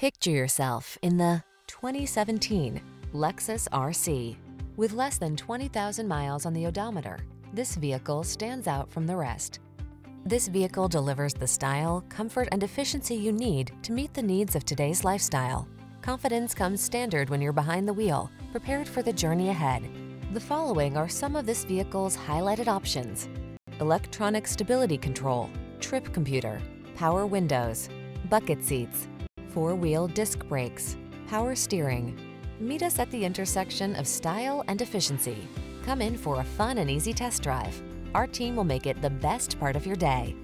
Picture yourself in the 2017 Lexus RC. With less than 20,000 miles on the odometer, this vehicle stands out from the rest. This vehicle delivers the style, comfort, and efficiency you need to meet the needs of today's lifestyle. Confidence comes standard when you're behind the wheel, prepared for the journey ahead. The following are some of this vehicle's highlighted options: electronic stability control, trip computer, power windows, bucket seats, four-wheel disc brakes, power steering. Meet us at the intersection of style and efficiency. Come in for a fun and easy test drive. Our team will make it the best part of your day.